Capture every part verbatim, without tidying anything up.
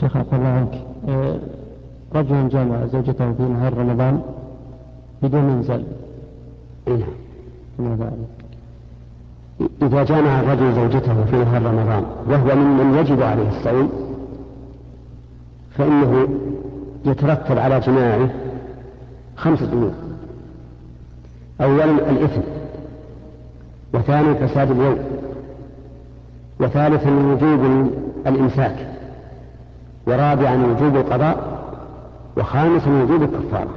شيخ عفو الله عنك، رجل جامع زوجته في نهار رمضان بدون إنزال. نعم. إذا جامع الرجل زوجته في نهار رمضان وهو ممن يجب عليه الصوم فإنه يترتب على جماعه خمسة أمور: أولا الإثم، وثانيا فساد اليوم، وثالثا وجوب الإمساك، ورابعا وجوب القضاء، وخامسا وجوب الكفارة.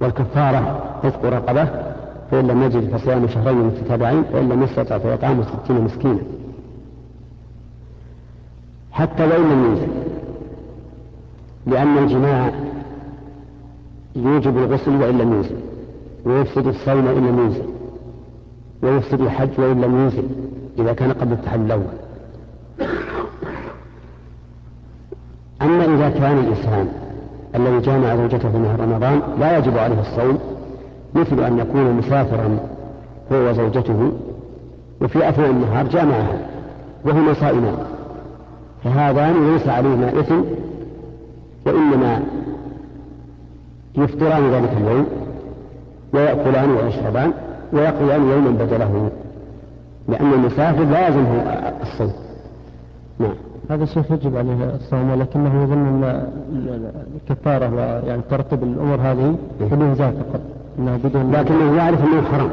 والكفارة فسق رقبة، فإن لم يجد فصيام شهرين متتابعين، فإن لم يستطع فإطعام ستين مسكينا حتى لو لم ينزل، لأن الجماع يوجب الغسل وإن لم ينزل، ويفسد الصوم وإن لم ينزل، ويفسد الحج وإن لم ينزل إذا كان قبل التحلل الأول. أما إذا كان الإنسان الذي جامع زوجته في نهار رمضان لا يجب عليه الصوم، مثل أن يكون مسافرا هو وزوجته وفي أثناء النهار جامعها وهما صائمان، فهذان ليس عليهما إثم، وإنما يفطران ذلك اليوم ويأكلان ويشربان ويقضيان يوما بدله، لأن المسافر لا يلزمه الصوم. نعم. هذا الشيخ يجب عليه الصوم، ولكنه يظن أن الكفارة يعني ترتب الأمور هذه بدون زاد فقط، لكنه يعرف أنه حرام.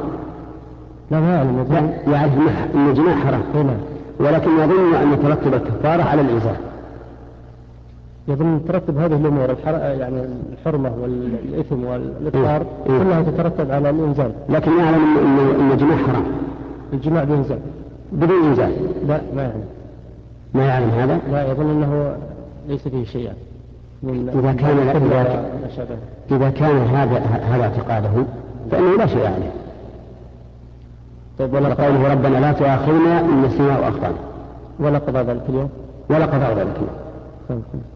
لا ما يعلم، يعرف أنه جماع حرام هنا، ولكن يظن أن ترتب الكفارة على الإزار، يظن ترتب هذه الأمور الحر... يعني الحرمة والإثم والإفطار كلها تترتب على الإنزال، لكن يعلم أن الجماع حرام. الجماع بإنزال بدون إنزال؟ لا ما يعلم. ما يعلم هذا؟ لا، يظن أنه ليس فيه شيء. إذا كان إذا, إذا كان هذا هذا اعتقاده فإنه لا شيء عليه. طيب، ولا قوله ربنا لا تؤاخذنا إن نسينا وأخطأنا، ولا قضى ذلك اليوم، ولا قضى ذلك اليوم.